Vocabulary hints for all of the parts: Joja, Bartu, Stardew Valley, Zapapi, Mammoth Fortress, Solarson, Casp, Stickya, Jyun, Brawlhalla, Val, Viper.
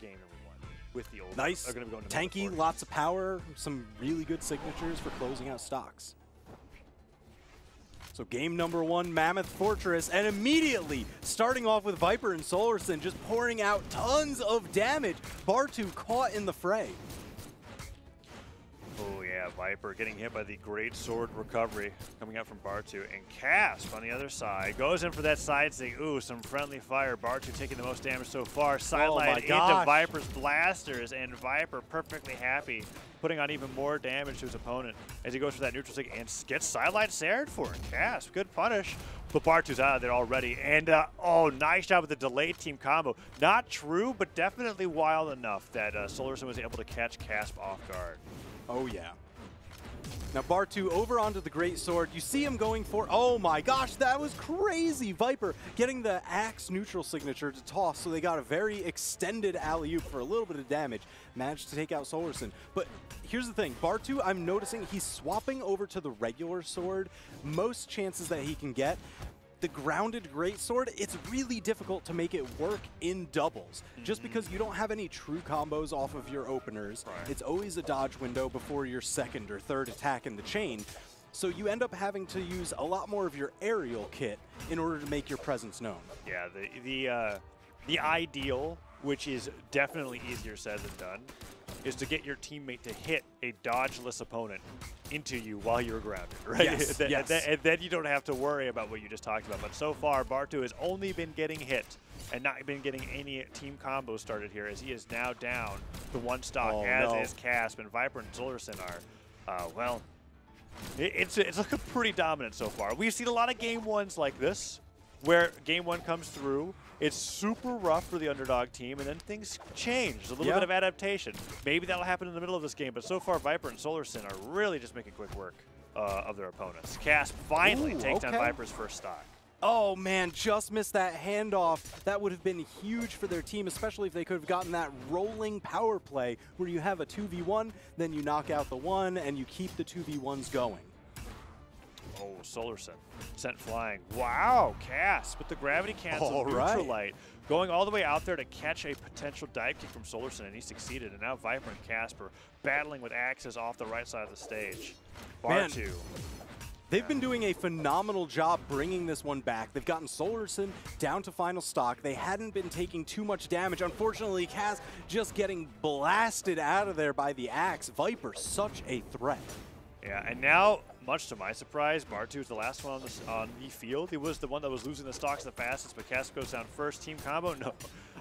game number one with the old. Nice, going to tanky, lots of power, some really good signatures for closing out stocks. So game number one, Mammoth Fortress, and immediately starting off with Viper and Solarson just pouring out tons of damage. Bartu caught in the fray. Oh yeah, Viper getting hit by the great sword recovery coming out from Bartu. And Casp on the other side goes in for that side sig. Ooh, some friendly fire. Bartu taking the most damage so far. Sideline into Viper's blasters, and Viper perfectly happy, putting on even more damage to his opponent as he goes for that neutral sig and gets sideline sared for it. Casp, good punish. But Bartu's out of there already. And oh, nice job with the delayed team combo. Not true, but definitely wild enough that Solarson was able to catch Casp off guard. Oh, yeah. Now, Bartu over onto the great sword. You see him going for... Oh, my gosh, that was crazy. Viper getting the axe neutral signature to toss, so they got a very extended alley-oop for a little bit of damage. Managed to take out Solarson. But here's the thing. Bartu, I'm noticing he's swapping over to the regular sword. Most chances that he can get. The grounded greatsword, it's really difficult to make it work in doubles. Just because you don't have any true combos off of your openers, it's always a dodge window before your second or third attack in the chain. So you end up having to use a lot more of your aerial kit in order to make your presence known. Yeah, the ideal, which is definitely easier said than done, is to get your teammate to hit a dodgeless opponent into you while you're grounded, right? Yes, and then you don't have to worry about what you just talked about. But so far, Bartu has only been getting hit and not been getting any team combos started here, as he is now down to one stock, as is Casp, and Viper and Solarson are, well, it's looking pretty dominant so far. We've seen a lot of game ones like this, where game one comes through, it's super rough for the underdog team, and then things change. There's a little bit of adaptation. Maybe that'll happen in the middle of this game, but so far Viper and Solarson are really just making quick work of their opponents. Casp finally takes down Viper's first stock. Oh man, just missed that handoff. That would have been huge for their team, especially if they could have gotten that rolling power play where you have a 2v1, then you knock out the one, and you keep the 2v1s going. Oh, Solarson sent flying. Wow, Casp with the gravity cancel neutralite, going all the way out there to catch a potential dive kick from Solarson, and he succeeded. And now Viper and Casp are battling with axes off the right side of the stage. Bartu. They've been doing a phenomenal job bringing this one back. They've gotten Solarson down to final stock. They hadn't been taking too much damage. Unfortunately, Casp just getting blasted out of there by the axe. Viper, such a threat. Yeah, and now, much to my surprise, Bartu is the last one on the field. He was the one that was losing the stocks the fastest, but Casp goes down first. Team combo? No.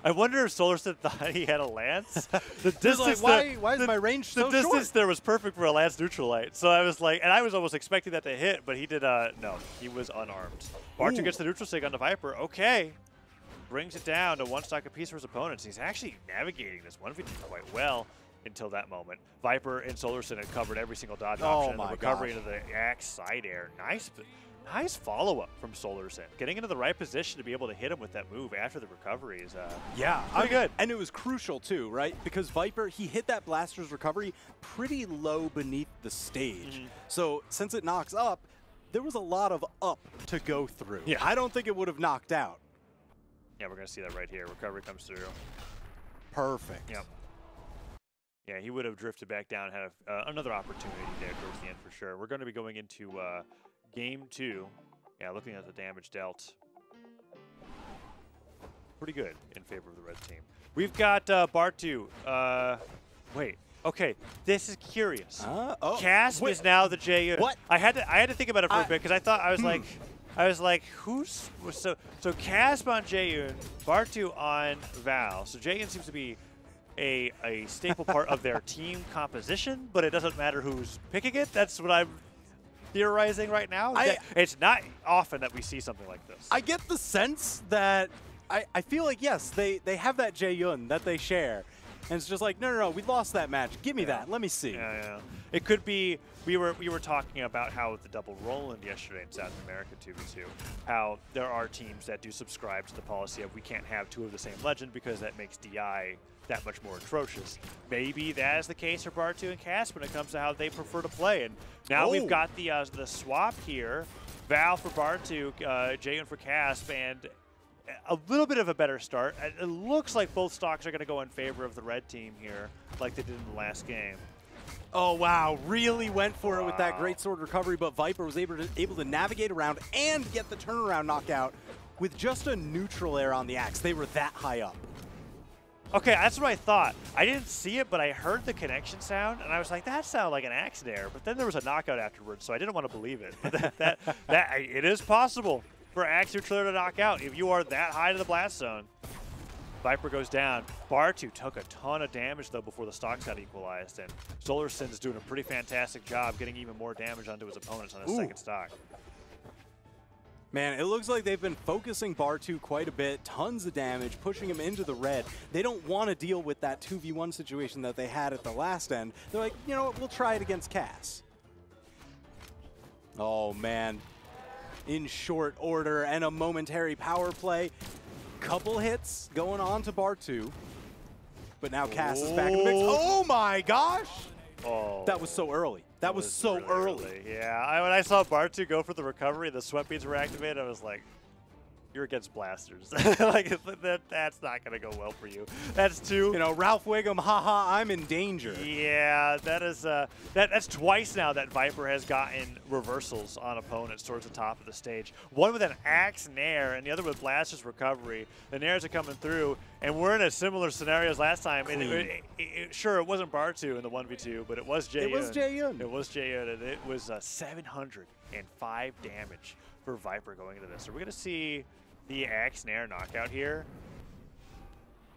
I wonder if Solarson thought he had a lance. The distance, like, why is my range so short? The distance there was perfect for a lance neutralite. So I was like, and I was almost expecting that to hit, but he did, no, he was unarmed. Bartu gets the neutral sig on the Viper. Okay. Brings it down to one stock apiece for his opponents. He's actually navigating this 1v2 quite well. Until that moment, Viper and Solarson had covered every single dodge option. The recovery into the axe side air. Nice follow-up from Solarson. Getting into the right position to be able to hit him with that move after the recovery is pretty good. And it was crucial too, right? Because Viper, he hit that blaster's recovery pretty low beneath the stage. So since it knocks up, there was a lot of up to go through. Yeah. I don't think it would have knocked out. Yeah, we're going to see that right here. Recovery comes through. Perfect. Yep. Yeah, he would have drifted back down, had another opportunity there towards the end for sure. We're going to be going into game two. Yeah, looking at the damage dealt. Pretty good in favor of the red team. We've got Bartu. Wait. Okay, this is curious. Casp is now the Jyun. What? I had to think about it for a bit because I thought I was like, who's so Casp on Jyun, Bartu on Val. So Jyun seems to be a staple part of their team composition, but it doesn't matter who's picking it. That's what I'm theorizing right now. It's not often that we see something like this. I get the sense that I feel like, yes, they have that Jyun that they share. And it's just like, no, we lost that match. Give me that. Let me see. Yeah. It could be we were talking about how the double Roland yesterday in South America 2v2, how there are teams that do subscribe to the policy of we can't have two of the same legend because that makes DI that much more atrocious. Maybe that is the case for Bartu and Casp when it comes to how they prefer to play. And now we've got the swap here. Val for Bartu, Jyun for Casp, and a little bit of a better start. It looks like both stocks are going to go in favor of the red team here, like they did in the last game. Oh, wow. Really went for it with that great sword recovery, but Viper was able to navigate around and get the turnaround knockout with just a neutral air on the axe. They were that high up. Okay, that's what I thought. I didn't see it, but I heard the connection sound, and I was like, that sounded like an axe there. But then there was a knockout afterwards, so I didn't want to believe it. But it is possible for axe neutral air to knock out if you are that high to the blast zone. Viper goes down. Bartu took a ton of damage, though, before the stocks got equalized, and Solarson's doing a pretty fantastic job getting even more damage onto his opponents on his second stock. Man, it looks like they've been focusing Bartu quite a bit, tons of damage, pushing him into the red. They don't want to deal with that 2v1 situation that they had at the last end. They're like, you know what, we'll try it against Casp. Oh, man. In short order and a momentary power play. Couple hits going on to Bartu. But now Casp is back in the mix. Oh, my gosh! Oh, that was so early. That was so really early. Yeah, when I saw Bartu go for the recovery, the sweat beads were activated, I was like, you're against blasters. Like, that's not going to go well for you. That's too... You know, Ralph Wiggum, haha, I'm in danger. Yeah, that is, that's twice now that Viper has gotten reversals on opponents towards the top of the stage. One with an axe Nair and the other with blasters recovery. The Nairs are coming through, and we're in a similar scenario as last time. And sure, it wasn't Bartu in the 1v2, but it was Jyun. It was Jyun. It was Jyun, and it was 705 damage for Viper going into this. So we're going to see... the axe Nair knockout here.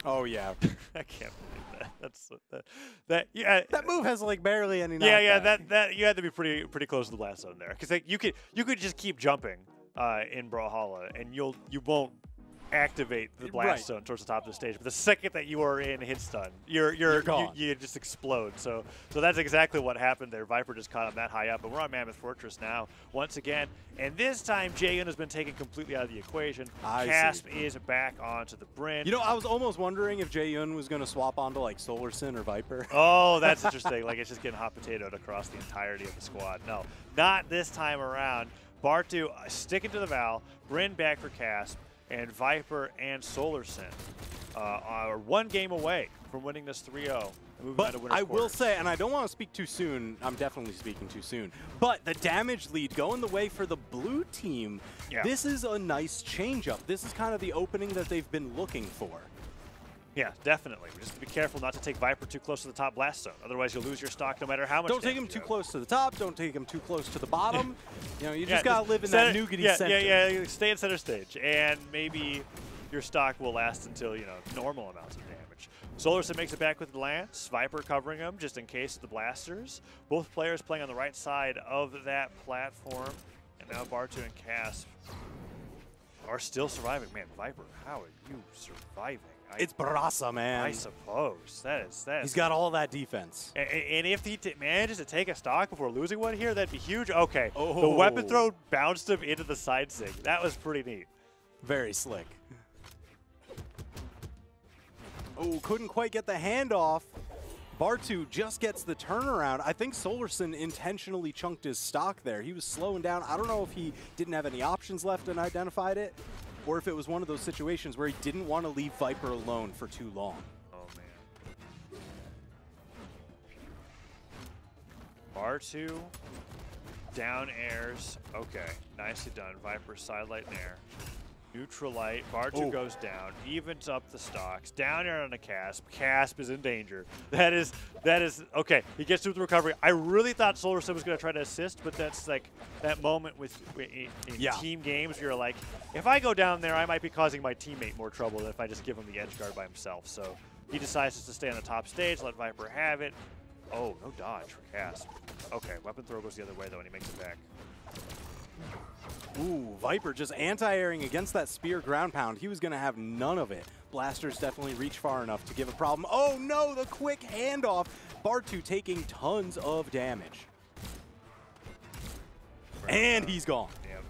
Oh yeah, I can't believe that. That's that move has like barely any. Yeah, yeah. That you had to be pretty close to the blast zone there, because like you could just keep jumping in Brawlhalla and you won't activate the blast zone towards the top of the stage. But the second that you are in hit stun, you're gone. You just explode. So that's exactly what happened there. Viper just caught him that high up, but we're on Mammoth Fortress now once again. And this time Jyun has been taken completely out of the equation. Casp is back onto the brink. You know, I was almost wondering if Jyun was gonna swap onto like Solarson or Viper. Oh, that's interesting. Like it's just getting hot potatoed across the entirety of the squad. No, not this time around. Bartu sticking to the Val, Brynn back for Casp. And Viper and Solarson are one game away from winning this 3-0. But I will say, and I don't want to speak too soon, I'm definitely speaking too soon, but the damage lead going the way for the blue team, this is a nice change-up. This is kind of the opening that they've been looking for. Yeah, definitely. Just to be careful not to take Viper too close to the top blast zone. Otherwise, you'll lose your stock no matter how much. Don't take him too close to the top. Don't take him too close to the bottom. You know, you just gotta live in that nougaty center. Yeah. Stay in center stage, and maybe your stock will last until you know normal amounts of damage. Solarson makes it back with the Lance. Viper covering him just in case of the blasters. Both players playing on the right side of that platform, and now Bartu and Casp are still surviving. Man, Viper, how are you surviving? It's Barasa, man. I suppose. That is. He's got all that defense. And if he manages to take a stock before losing one here, that'd be huge. Okay. Oh. The weapon throw bounced him into the side sig. That was pretty neat. Very slick. Oh, couldn't quite get the handoff. Bartu just gets the turnaround. I think Solarson intentionally chunked his stock there. He was slowing down. I don't know if he didn't have any options left and identified it, or if it was one of those situations where he didn't want to leave Viper alone for too long. Oh, man. Bartu, down airs. Okay, nicely done. Viper, side light and air. Neutral light. Bartu goes down, evens up the stocks. Down air on the Casp. Casp is in danger. That is, okay, he gets through the recovery. I really thought Solarson was going to try to assist, but that's like that moment with in team games where you're like, if I go down there, I might be causing my teammate more trouble than if I just give him the edge guard by himself. So he decides just to stay on the top stage, let Viper have it. Oh, no dodge for Casp. Okay, weapon throw goes the other way, though, and he makes it back. Ooh, Viper just anti-airing against that spear ground pound. He was going to have none of it. Blasters definitely reach far enough to give a problem. Oh no, the quick handoff. Bartu taking tons of damage. And he's gone. Yep.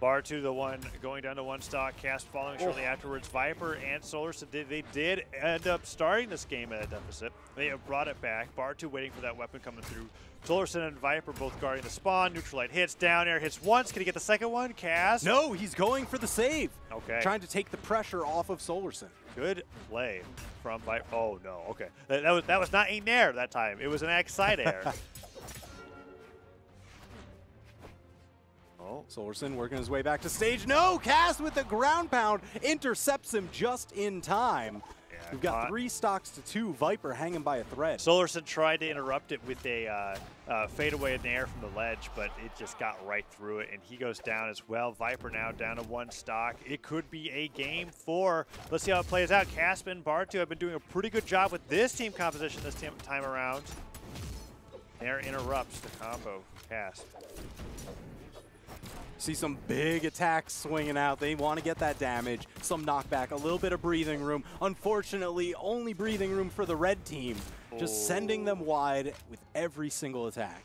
Bartu, the one going down to one stock. Casp following shortly afterwards. Viper and Solarson, they did end up starting this game at a deficit. They have brought it back. Bartu waiting for that weapon coming through. Solarson and Viper both guarding the spawn. Neutral light hits. Down air hits once. Can he get the second one? Casp? No, he's going for the save. Okay. Trying to take the pressure off of Solarson. Good play from Viper. Oh, no. Okay. That was not a nair that time. It was an axe side air. Oh, Solarson working his way back to stage. No, Casp with the ground pound intercepts him just in time. Yeah, we've got 3 stocks to 2. Viper hanging by a thread. Solarson tried to interrupt it with a fadeaway in the air from the ledge, but it just got right through it, and he goes down as well. Viper now down to 1 stock. It could be a game 4. Let's see how it plays out. Casp and Bartu have been doing a pretty good job with this team composition this time around. Nair interrupts the combo. Casp. See some big attacks swinging out. They want to get that damage. Some knockback, a little bit of breathing room. Unfortunately, only breathing room for the red team. Just sending them wide with every single attack.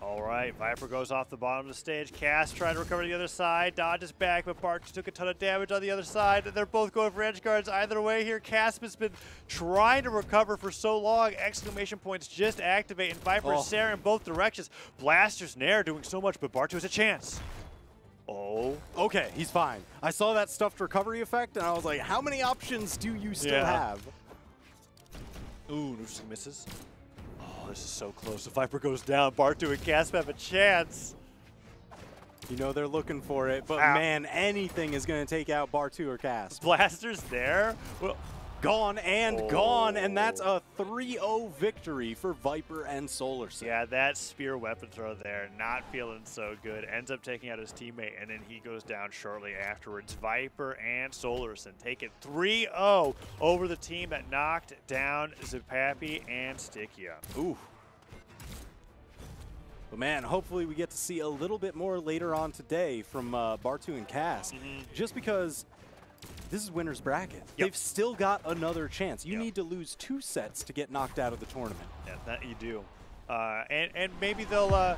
All right, Viper goes off the bottom of the stage. Casp tried to recover to the other side. Dodges back, but Bartu took a ton of damage on the other side. They're both going for edge guards either way here. Casp has been trying to recover for so long. Exclamation points just activate, and Viper staring in both directions. Blaster's Nair doing so much, but Bartu has a chance. Oh. Okay, he's fine. I saw that stuffed recovery effect, and I was like, how many options do you still have? Ooh, Noosing misses. Oh, this is so close. The Viper goes down. Bartu and Casp have a chance. You know they're looking for it, but man, anything is going to take out Bartu or Casp. Blaster's there. Well, gone and gone, and that's a 3-0 victory for Viper and Solarson. Yeah, that spear weapon throw there, not feeling so good. Ends up taking out his teammate, and then he goes down shortly afterwards. Viper and Solarson take it 3-0 over the team that knocked down Zapapi and Stickya. Ooh. But man, hopefully we get to see a little bit more later on today from Bartu and Casp, just because this is winner's bracket. They've still got another chance. You need to lose 2 sets to get knocked out of the tournament. Yeah, that you do. And maybe they'll